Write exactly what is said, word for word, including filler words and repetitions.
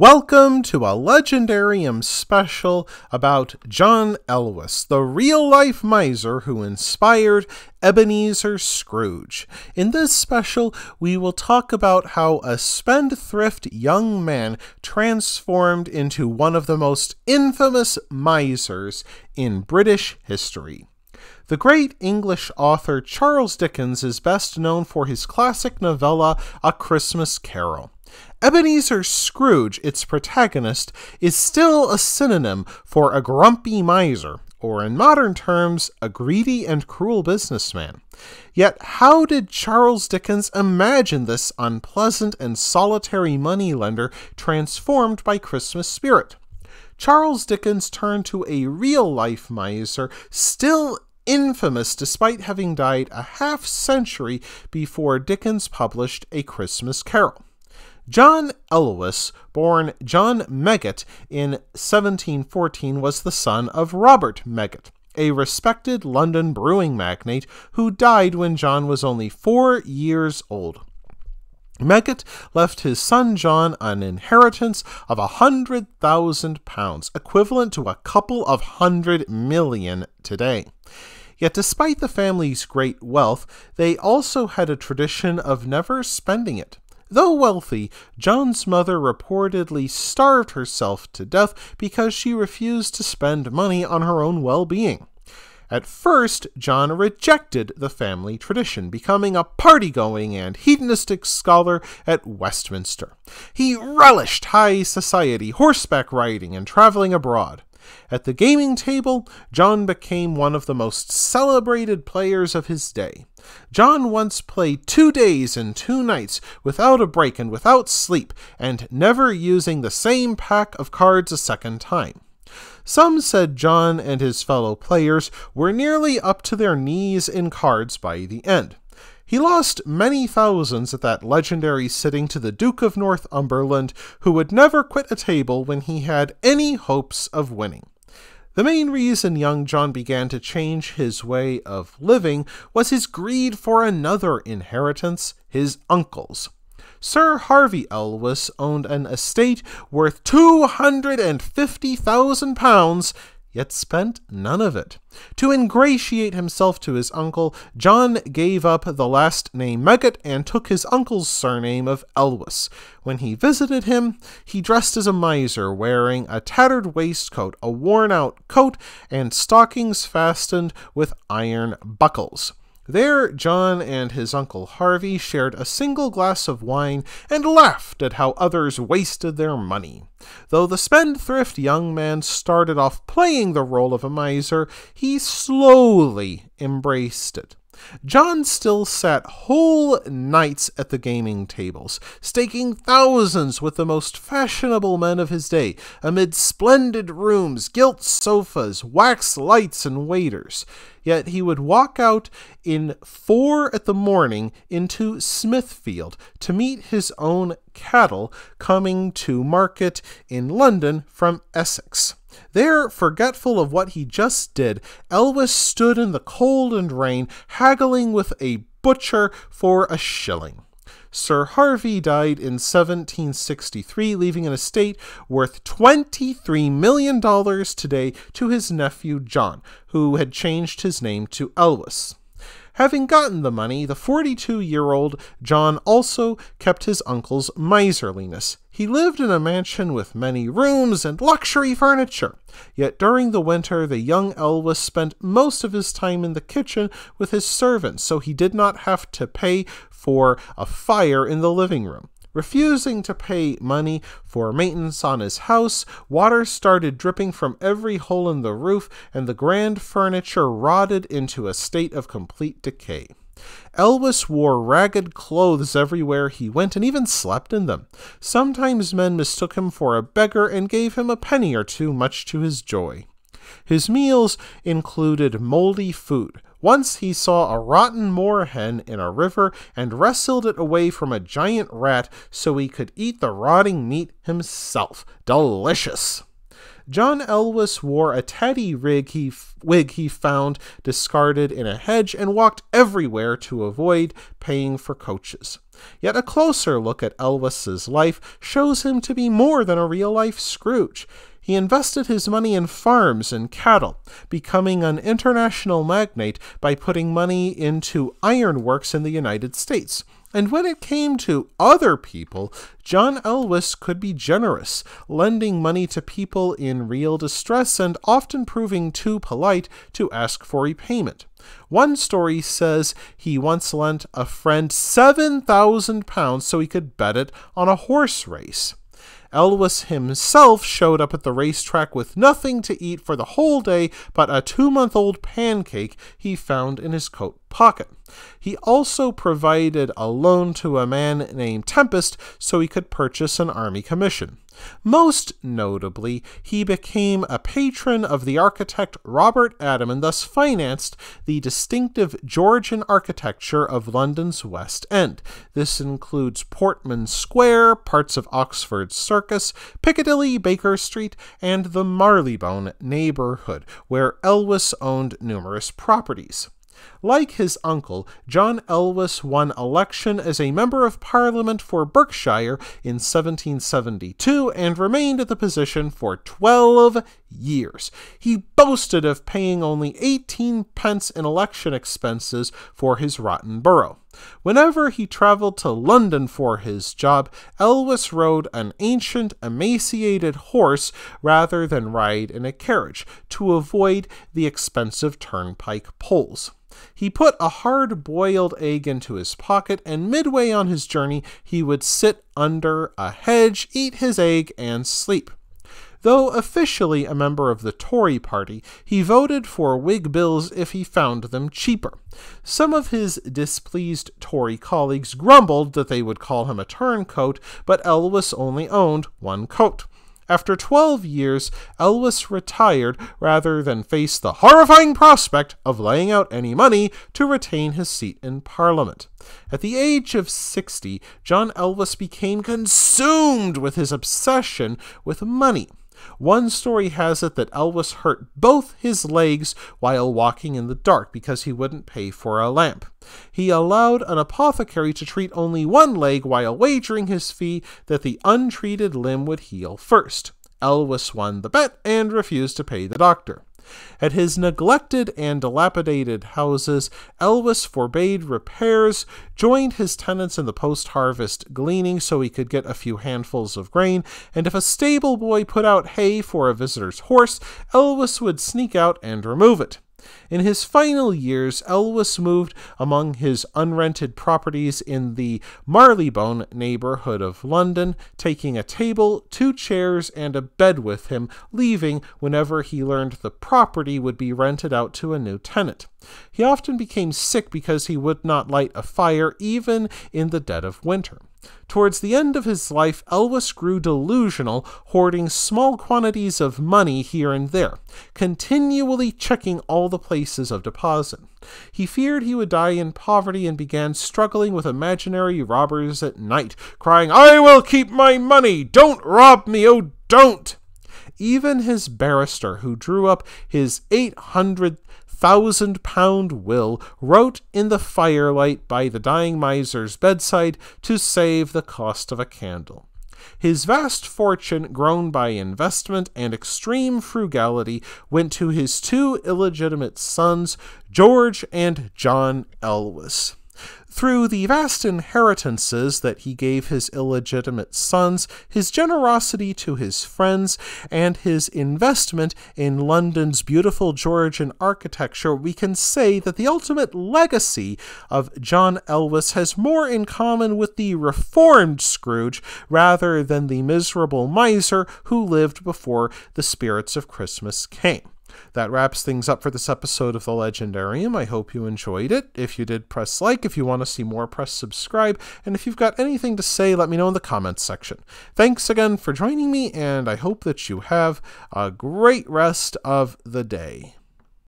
Welcome to a Legendarium special about John Elwes, the real-life miser who inspired Ebenezer Scrooge. In this special, we will talk about how a spendthrift young man transformed into one of the most infamous misers in British history. The great English author Charles Dickens is best known for his classic novella, A Christmas Carol. Ebenezer Scrooge, its protagonist, is still a synonym for a grumpy miser, or in modern terms, a greedy and cruel businessman. Yet how did Charles Dickens imagine this unpleasant and solitary moneylender transformed by Christmas spirit? Charles Dickens turned to a real-life miser, still infamous despite having died a half century before Dickens published A Christmas Carol. John Elwes, born John Meggot in seventeen fourteen, was the son of Robert Meggot, a respected London brewing magnate who died when John was only four years old. Meggot left his son John an inheritance of a hundred thousand pounds, equivalent to a couple of hundred million today. Yet despite the family's great wealth, they also had a tradition of never spending it. Though wealthy, John's mother reportedly starved herself to death because she refused to spend money on her own well-being. At first, John rejected the family tradition, becoming a party-going and hedonistic scholar at Westminster. He relished high society, horseback riding, and traveling abroad. At the gaming table, John became one of the most celebrated players of his day. John once played two days and two nights without a break and without sleep, and never using the same pack of cards a second time. Some said John and his fellow players were nearly up to their knees in cards by the end. He lost many thousands at that legendary sitting to the Duke of Northumberland, who would never quit a table when he had any hopes of winning. The main reason young John began to change his way of living was his greed for another inheritance, his uncle's. Sir Harvey Elwes owned an estate worth two hundred fifty thousand pounds, yet spent none of it. To ingratiate himself to his uncle, John gave up the last name Meggot and took his uncle's surname of Elwes. When he visited him, he dressed as a miser, wearing a tattered waistcoat, a worn-out coat, and stockings fastened with iron buckles. There, John and his uncle Harvey shared a single glass of wine and laughed at how others wasted their money. Though the spendthrift young man started off playing the role of a miser, he slowly embraced it. John still sat whole nights at the gaming tables, staking thousands with the most fashionable men of his day, amid splendid rooms, gilt sofas, wax lights, and waiters. Yet he would walk out in four at the morning into Smithfield to meet his own cattle coming to market in London from Essex. There, forgetful of what he just did, Elwes stood in the cold and rain, haggling with a butcher for a shilling. Sir Harvey died in seventeen sixty-three, leaving an estate worth twenty-three million dollars today to his nephew John, who had changed his name to Elwes. Having gotten the money, the forty-two-year-old John also kept his uncle's miserliness. He lived in a mansion with many rooms and luxury furniture. Yet during the winter, the young Elwes spent most of his time in the kitchen with his servants, so he did not have to pay for a fire in the living room. Refusing to pay money for maintenance on his house, water started dripping from every hole in the roof, and the grand furniture rotted into a state of complete decay. Elwes wore ragged clothes everywhere he went and even slept in them. Sometimes men mistook him for a beggar and gave him a penny or two, much to his joy. His meals included moldy food. Once he saw a rotten moorhen in a river and wrestled it away from a giant rat so he could eat the rotting meat himself. Delicious! John Elwes wore a tatty rig he f wig he found discarded in a hedge and walked everywhere to avoid paying for coaches. Yet a closer look at Elwes's life shows him to be more than a real-life Scrooge. He invested his money in farms and cattle, becoming an international magnate by putting money into ironworks in the United States. And when it came to other people, John Elwes could be generous, lending money to people in real distress and often proving too polite to ask for repayment. One story says he once lent a friend seven thousand pounds so he could bet it on a horse race. Elwes himself showed up at the racetrack with nothing to eat for the whole day but a two-month-old pancake he found in his coat pocket. He also provided a loan to a man named Tempest so he could purchase an army commission. Most notably, he became a patron of the architect Robert Adam and thus financed the distinctive Georgian architecture of London's West End. This includes Portman Square, parts of Oxford Circus, Piccadilly, Baker Street, and the Marylebone neighborhood, where Elwes owned numerous properties. Like his uncle, John Elwes won election as a Member of Parliament for Berkshire in seventeen seventy-two and remained at the position for twelve years. He boasted of paying only eighteen pence in election expenses for his rotten borough. Whenever he traveled to London for his job, Elwes rode an ancient, emaciated horse rather than ride in a carriage to avoid the expensive turnpike poles. He put a hard-boiled egg into his pocket, and midway on his journey he would sit under a hedge, eat his egg, and sleep. Though officially a member of the Tory party, he voted for Whig bills if he found them cheaper. Some of his displeased Tory colleagues grumbled that they would call him a turncoat, but Elwes only owned one coat. After twelve years, Elwes retired rather than face the horrifying prospect of laying out any money to retain his seat in Parliament. At the age of sixty, John Elwes became consumed with his obsession with money. One story has it that Elwes hurt both his legs while walking in the dark because he wouldn't pay for a lamp. He allowed an apothecary to treat only one leg while wagering his fee that the untreated limb would heal first. Elwes won the bet and refused to pay the doctor. At his neglected and dilapidated houses, Elwes forbade repairs, joined his tenants in the post-harvest gleaning so he could get a few handfuls of grain, and if a stable boy put out hay for a visitor's horse, Elwes would sneak out and remove it. In his final years, Elwes moved among his unrented properties in the Marylebone neighborhood of London, taking a table, two chairs, and a bed with him, leaving whenever he learned the property would be rented out to a new tenant. He often became sick because he would not light a fire, even in the dead of winter. Towards the end of his life, Elwes grew delusional, hoarding small quantities of money here and there, continually checking all the places of deposit. He feared he would die in poverty and began struggling with imaginary robbers at night, crying, "I will keep my money! Don't rob me! Oh, don't!" Even his barrister, who drew up his eight hundred thousand pound will, wrote in the firelight by the dying miser's bedside to save the cost of a candle. His vast fortune, grown by investment and extreme frugality, went to his two illegitimate sons, George and John Elwes. Through the vast inheritances that he gave his illegitimate sons, his generosity to his friends, and his investment in London's beautiful Georgian architecture, we can say that the ultimate legacy of John Elwes has more in common with the reformed Scrooge rather than the miserable miser who lived before the spirits of Christmas came. That wraps things up for this episode of The Legendarium. I hope you enjoyed it. If you did, press like. If you want to see more, press subscribe. And if you've got anything to say, let me know in the comments section. Thanks again for joining me, and I hope that you have a great rest of the day.